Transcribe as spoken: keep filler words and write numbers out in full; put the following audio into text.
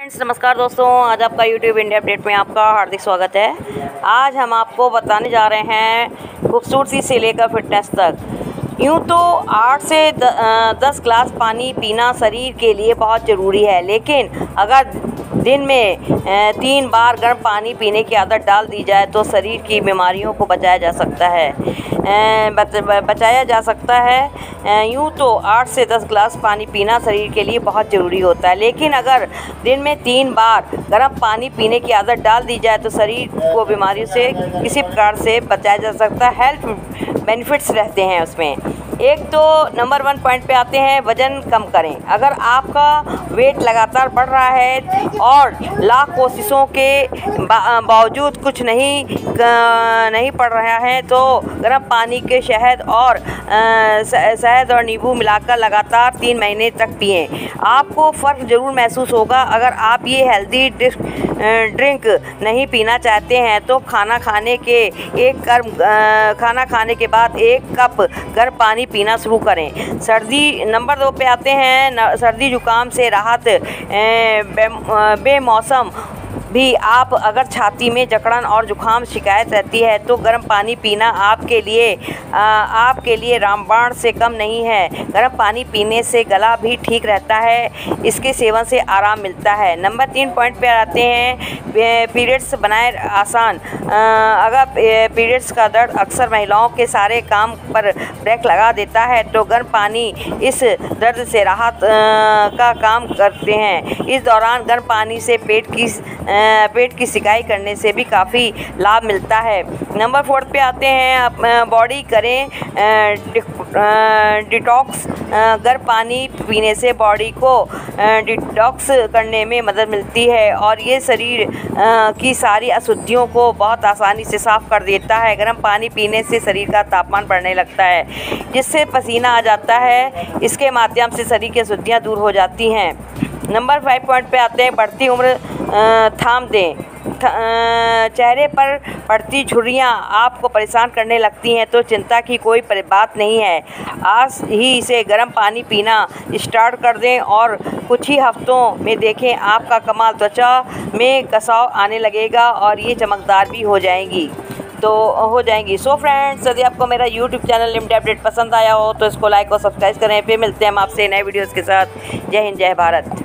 Friends नमस्कार दोस्तों, आज आपका YouTube इंडिया अपडेट में आपका हार्दिक स्वागत है। आज हम आपको बताने जा रहे हैं खूबसूरती से लेकर फिटनेस तक। यूँ तो आठ से दस ग्लास पानी पीना शरीर के लिए बहुत ज़रूरी है, लेकिन अगर दिन में तीन बार गर्म पानी पीने की आदत डाल दी जाए तो शरीर की बीमारियों को बचाया जा सकता है बचाया जा सकता है यूँ तो आठ से दस ग्लास पानी पीना शरीर के लिए बहुत ज़रूरी होता है, लेकिन अगर दिन में तीन बार गर्म पानी पीने की आदत डाल दी जाए तो शरीर को बीमारियों से किसी प्रकार से बचाया जा सकता है। हेल्थ बेनिफिट्स रहते हैं उसमें। एक तो नंबर वन पॉइंट पे आते हैं, वज़न कम करें। अगर आपका वेट लगातार बढ़ रहा है और लाख कोशिशों के बावजूद कुछ नहीं नहीं पड़ रहा है तो गर्म पानी के शहद और शहद और नींबू मिलाकर लगातार तीन महीने तक पिएं। आपको फ़र्क ज़रूर महसूस होगा। अगर आप ये हेल्दी ड्रिंक नहीं पीना चाहते हैं तो खाना खाने के एक गर्म खाना खाने के बाद एक कप गर्म पानी पीना शुरू करें। सर्दी नंबर दो पे आते हैं, सर्दी जुकाम से राहत। बेमौसम भी आप अगर छाती में जकड़न और जुकाम शिकायत रहती है तो गर्म पानी पीना आपके लिए आ, आपके लिए रामबाण से कम नहीं है। गर्म पानी पीने से गला भी ठीक रहता है, इसके सेवन से आराम मिलता है। नंबर तीन पॉइंट पर आते हैं, पीरियड्स बनाए आसान। आ, अगर पीरियड्स का दर्द अक्सर महिलाओं के सारे काम पर ब्रेक लगा देता है तो गर्म पानी इस दर्द से राहत का काम करते हैं। इस दौरान गर्म पानी से पेट की आ, पेट की सिकाई करने से भी काफ़ी लाभ मिलता है। नंबर फोर्थ पे आते हैं, बॉडी करें डिटॉक्स। गर्म पानी पीने से बॉडी को डिटॉक्स करने में मदद मिलती है और ये शरीर की सारी अशुद्धियों को बहुत आसानी से साफ कर देता है। गर्म पानी पीने से शरीर का तापमान बढ़ने लगता है जिससे पसीना आ जाता है। इसके माध्यम से शरीर की अशुद्धियाँ दूर हो जाती हैं। नंबर फाइव पॉइंट पे आते हैं, बढ़ती उम्र थाम दें। चेहरे पर पड़ती झुर्रियाँ आपको परेशान करने लगती हैं तो चिंता की कोई बात नहीं है। आज ही इसे गर्म पानी पीना स्टार्ट कर दें और कुछ ही हफ्तों में देखें आपका कमाल त्वचा में कसाव आने लगेगा और ये चमकदार भी हो जाएंगी तो हो जाएंगी। सो फ्रेंड्स, यदि आपको मेरा यूट्यूब चैनल इंडिया अपडेट पसंद आया हो तो इसको लाइक और सब्सक्राइब करें। फिर मिलते हैं हम आपसे नए वीडियोज़ के साथ। जय हिंद, जय भारत।